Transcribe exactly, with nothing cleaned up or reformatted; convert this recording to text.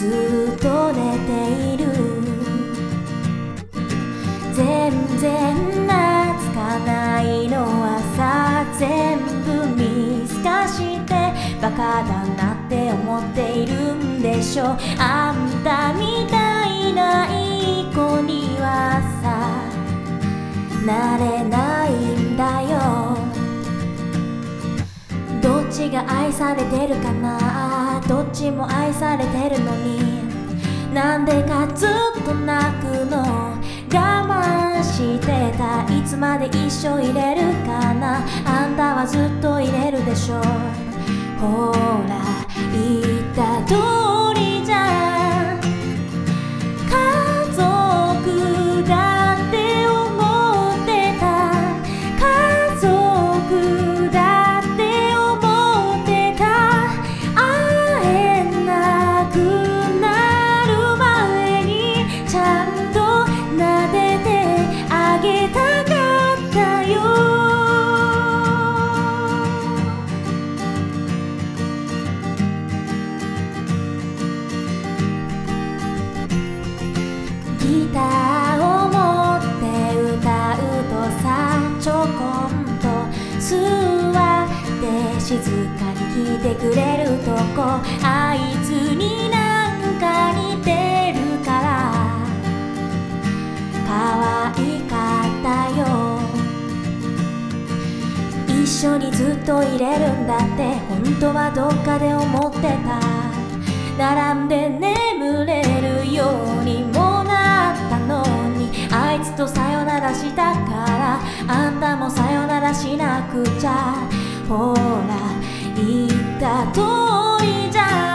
ずっと寝ている」「全然懐かないの朝全部見透かして」「バカだなって思っているんでしょ」「あんたみたいないい子にはさなれないんだよ」「どっちが愛されてるかな」どっちも愛されてるのになんでかずっと泣くの我慢してたいつまで一生入れるかなあんたはずっと入れるでしょほら言った通りじゃん家族だって思ってた家族静かに聞いてくれるとこあいつになんか似てるから可愛かったよ一緒にずっと入れるんだって本当はどっかで思ってた並んで眠れるようにもなったのにあいつとさよならしたからあんたもさよならしなくちゃほら言った通りじゃん